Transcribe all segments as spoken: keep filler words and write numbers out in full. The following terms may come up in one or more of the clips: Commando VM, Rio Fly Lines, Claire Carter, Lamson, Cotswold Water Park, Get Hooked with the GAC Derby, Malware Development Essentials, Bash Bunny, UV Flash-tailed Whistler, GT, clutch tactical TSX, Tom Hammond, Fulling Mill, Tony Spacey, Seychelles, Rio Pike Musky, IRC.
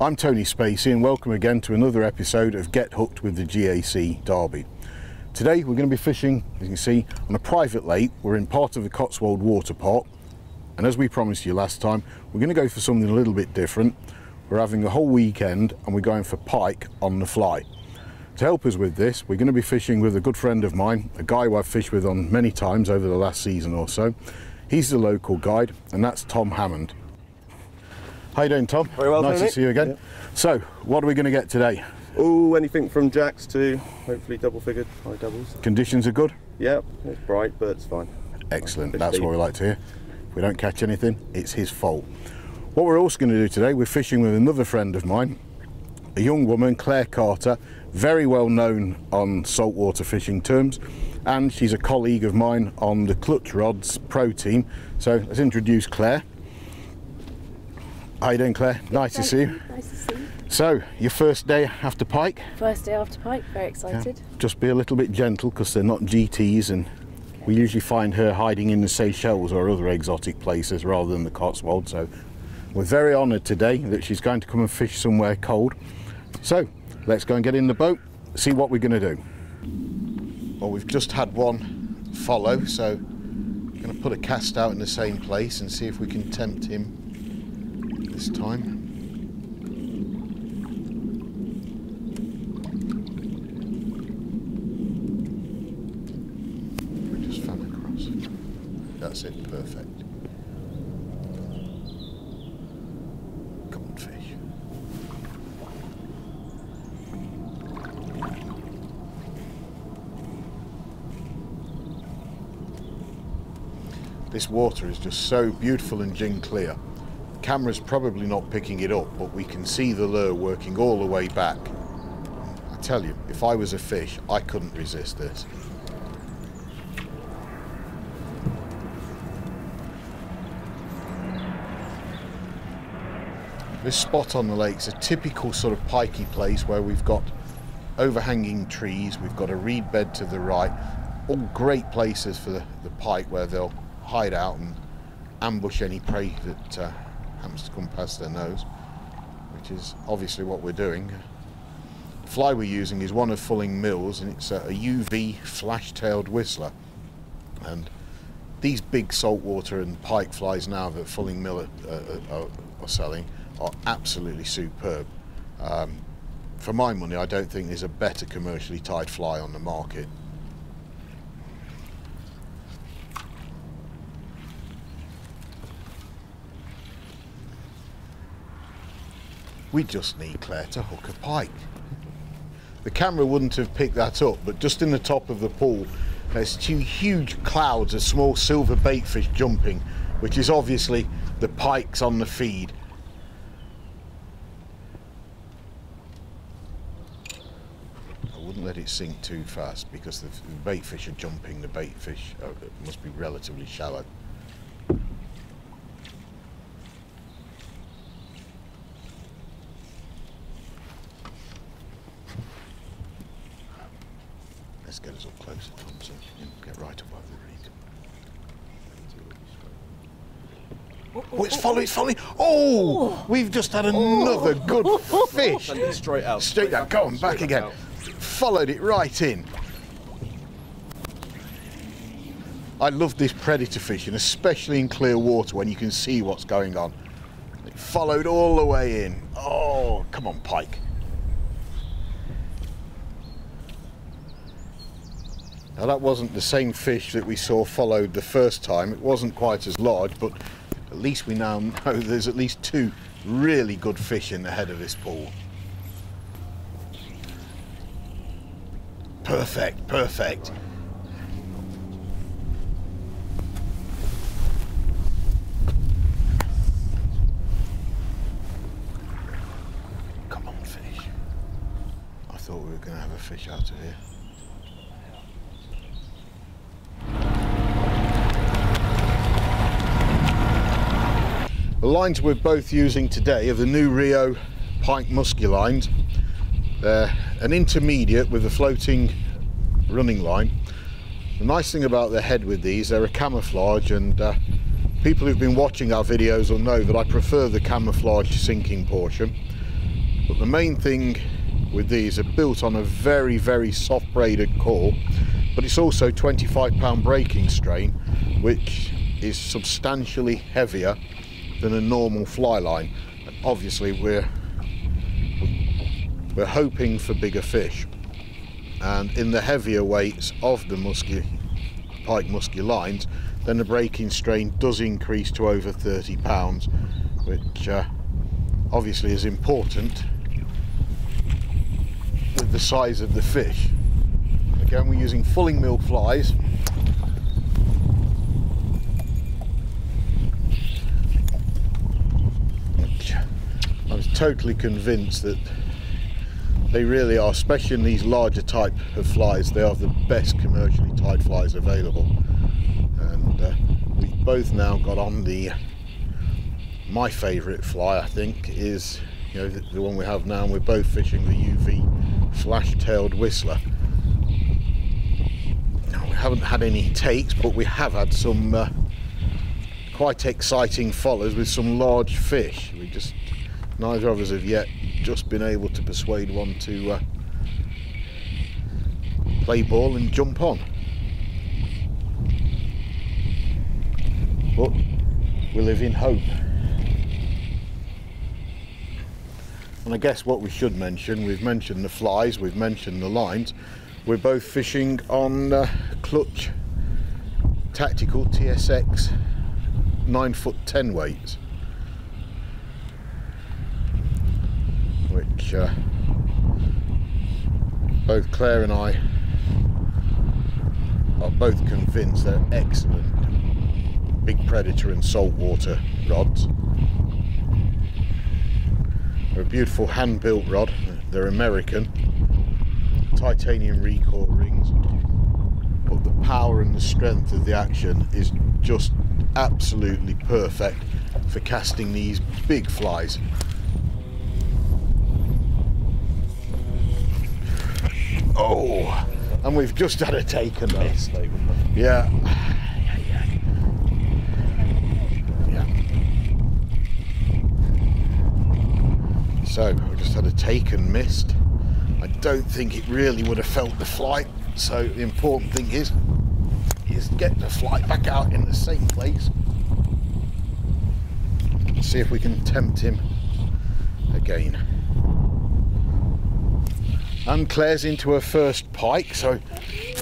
I'm Tony Spacey and welcome again to another episode of Get Hooked with the G A C Derby. Today we're going to be fishing, as you can see, on a private lake. We're in part of the Cotswold Water Park, and as we promised you last time, we're going to go for something a little bit different. We're having a whole weekend and we're going for pike on the fly. To help us with this, we're going to be fishing with a good friend of mine, a guy who I've fished with on many times over the last season or so. He's the local guide, and that's Tom Hammond. How you doing, Tom? Very well, nice to see you again. Yeah. So, what are we going to get today? Oh, anything from jacks to hopefully double-figured, high doubles. Conditions are good? Yeah, it's bright, but it's fine. Excellent, that's deep. What we like to hear. If we don't catch anything, it's his fault. What we're also going to do today, we're fishing with another friend of mine, a young woman, Claire Carter, very well known on saltwater fishing terms, and she's a colleague of mine on the Clutch Rods pro team. So, let's introduce Claire. How you doing, Claire? Nice to see you. Nice to see you. So, your first day after pike? First day after pike, very excited. Yeah. Just be a little bit gentle because they're not G Ts, and okay. We usually find her hiding in the Seychelles or other exotic places rather than the Cotswold, so we're very honoured today that she's going to come and fish somewhere cold. So, let's go and get in the boat, see what we're going to do. Well, we've just had one follow, so we're going to put a cast out in the same place and see if we can tempt him this time. We just fan across. That's it, perfect. Come on, fish. This water is just so beautiful and gin clear. Camera's probably not picking it up, but we can see the lure working all the way back. I tell you, if I was a fish, I couldn't resist this. This spot on the lake's a typical sort of pikey place where we've got overhanging trees, we've got a reed bed to the right, all great places for the, the pike where they'll hide out and ambush any prey that uh, happens to come past their nose, which is obviously what we're doing. The fly we're using is one of Fulling Mill's, and it's a U V Flash-tailed Whistler, and these big saltwater and pike flies now that Fulling Mill are, are, are selling are absolutely superb. Um, for my money, I don't think there's a better commercially tied fly on the market. We just need Claire to hook a pike. The camera wouldn't have picked that up, but just in the top of the pool, there's two huge clouds of small silver baitfish jumping, which is obviously the pikes on the feed. I wouldn't let it sink too fast because the baitfish are jumping. The baitfish oh, must be relatively shallow. Get us up closer, Tom, so you can get right above the reed. Oh, it's following, it's following. Oh, we've just had another good fish. Straight out. Straight out, go on, back again. Followed it right in. I love this predator fishing, especially in clear water when you can see what's going on. It followed all the way in. Oh, come on, pike. Now that wasn't the same fish that we saw followed the first time. It wasn't quite as large, but at least we now know there's at least two really good fish in the head of this pool. Perfect, perfect. Come on, fish. I thought we were going to have a fish out of here. The lines we're both using today are the new Rio Pike Musky lines. They're an intermediate with a floating running line. The nice thing about the head with these, they're a camouflage, and uh, people who've been watching our videos will know that I prefer the camouflage sinking portion. The main thing with these are built on a very, very soft braided core, but it's also twenty-five pound braking strain, which is substantially heavier than a normal fly line. And obviously we're we're hoping for bigger fish, and in the heavier weights of the musky pike musky lines, then the braking strain does increase to over thirty pounds, which uh, obviously is important with the size of the fish. Again, we're using Fulling Mill flies. I was totally convinced that they really are, especially in these larger type of flies, they are the best commercially tied flies available. And uh, we've both now got on the, my favourite fly I think is, you know, the, the one we have now, and we're both fishing the U V Flash-tailed Whistler. Now, we haven't had any takes, but we have had some uh, quite exciting follows with some large fish. We just, neither of us have yet just been able to persuade one to uh, play ball and jump on. But we live in hope. And I guess what we should mention, we've mentioned the flies, we've mentioned the lines, we're both fishing on uh, Clutch Tactical T S X nine foot ten weights, which uh, both Claire and I are both convinced they're excellent big predator and saltwater rods. They're a beautiful hand-built rod, they're American, titanium recoil rings, but the power and the strength of the action is just absolutely perfect for casting these big flies. Oh, and we've just had a take on this. Yeah. Yeah. So we just had a take and missed. I don't think it really would have felt the flight. So the important thing is, is get the flight back out in the same place. Let's see if we can tempt him again. And Claire's into her first pike, so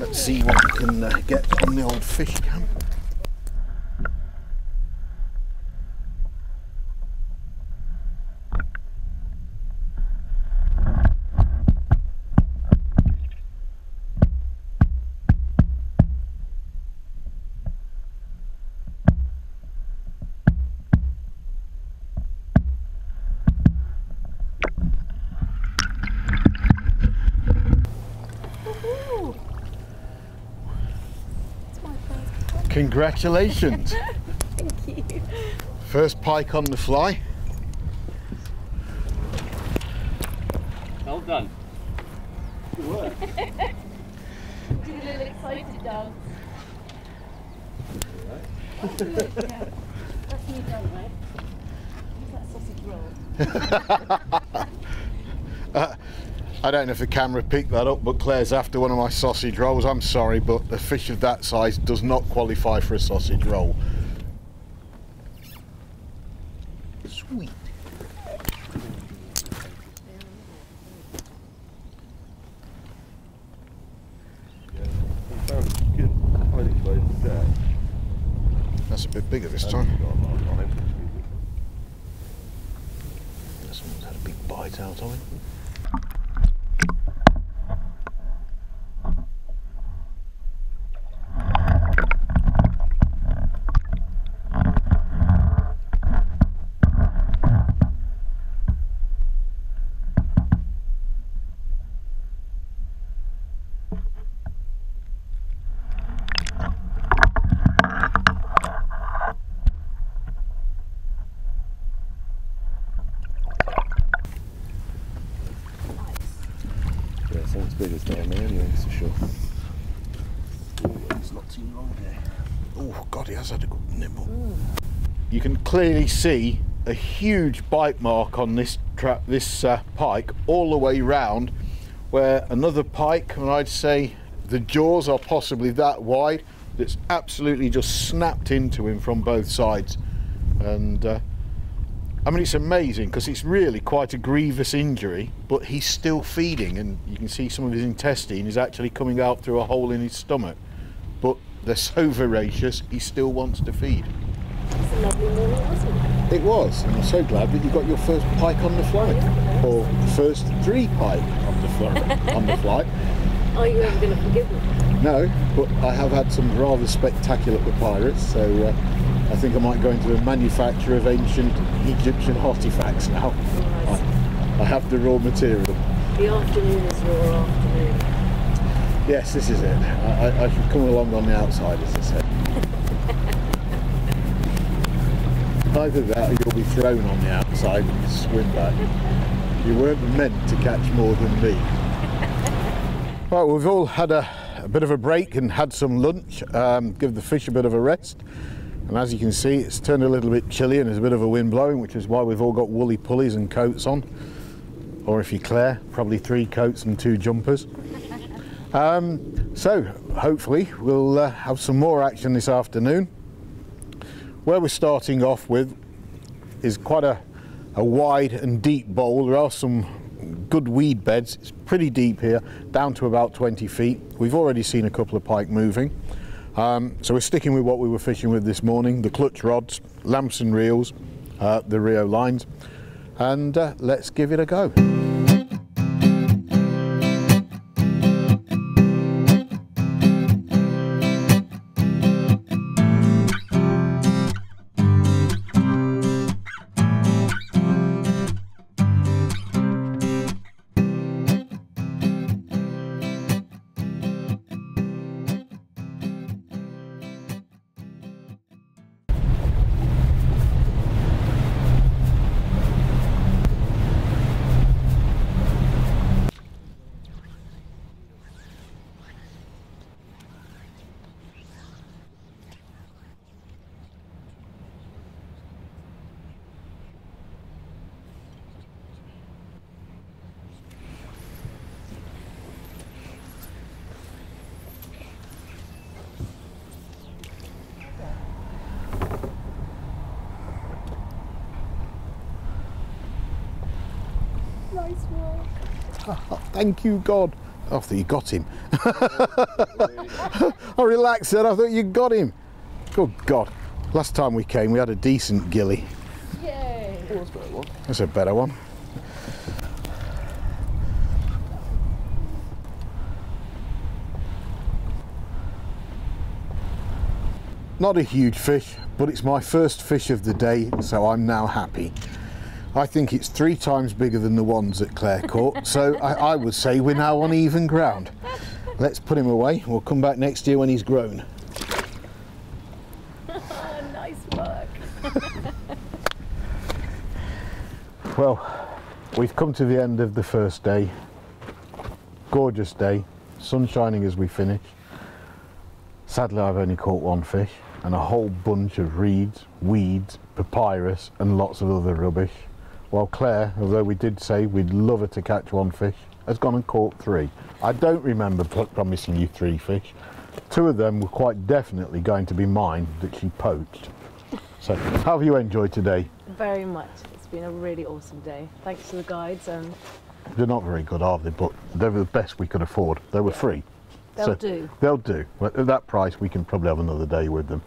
let's see what we can uh, get on the old fish cam. Congratulations. Thank you. First pike on the fly. Well done. Good work. You did a little excited dance. That's me done, right? Look at that sausage roll. uh, I don't know if the camera picked that up, but Claire's after one of my sausage rolls. I'm sorry, but a fish of that size does not qualify for a sausage roll. Sweet. That's a bit bigger this time. Someone's had a big bite out of it. Bigger down there anyway, for sure. Oh, it's not too long there. Oh god, he has had a good nibble. Mm. You can clearly see a huge bite mark on this trap, this uh, pike, all the way round, where another pike, and I'd say the jaws are possibly that wide, that's absolutely just snapped into him from both sides. And uh, I mean, it's amazing, because it's really quite a grievous injury, but he's still feeding, and you can see some of his intestine is actually coming out through a hole in his stomach. But they're so voracious, he still wants to feed. It's a lovely morning, wasn't it? It was, and I'm so glad that you got your first pike on the flight, or first three pike on the flight. On the flight. Are you ever going to forgive me? No, but I have had some rather spectacular pirates, so uh, I think I might go into a manufacture of ancient Egyptian artefacts now. Nice. I, I have the raw material. The afternoon is your afternoon. Yes, this is it. I, I should come along on the outside, as I said. Either that, or you'll be thrown on the outside and you swim back. You weren't meant to catch more than me. Right, well, we've all had a, a bit of a break and had some lunch, um, give the fish a bit of a rest. And as you can see, it's turned a little bit chilly and there's a bit of a wind blowing, which is why we've all got woolly pulleys and coats on. Or if you're Claire, probably three coats and two jumpers. Um, so, hopefully, we'll uh, have some more action this afternoon. Where we're starting off with is quite a, a wide and deep bowl. There are some good weed beds. It's pretty deep here, down to about twenty feet. We've already seen a couple of pike moving. Um, so we're sticking with what we were fishing with this morning, the clutch rods, Lamson reels, uh, the Rio lines, and uh, let's give it a go. Thank you, God. I thought you got him. I relaxed then, I thought you got him. Good God. Last time we came, we had a decent gilly. Yay. Oh, that's a better one. That's a better one. Not a huge fish, but it's my first fish of the day, so I'm now happy. I think it's three times bigger than the ones that Claire caught, so I, I would say we're now on even ground. Let's put him away. We'll come back next year when he's grown. Oh, nice work. Well, we've come to the end of the first day. Gorgeous day, sun shining as we finish. Sadly, I've only caught one fish and a whole bunch of reeds, weeds, papyrus and lots of other rubbish. Well, Claire, although we did say we'd love her to catch one fish, has gone and caught three. I don't remember promising you three fish. Two of them were quite definitely going to be mine that she poached. So, how have you enjoyed today? Very much. It's been a really awesome day. Thanks to the guides. Um... They're not very good, are they? But they were the best we could afford. They were free. They'll so do. They'll do. Well, at that price, we can probably have another day with them.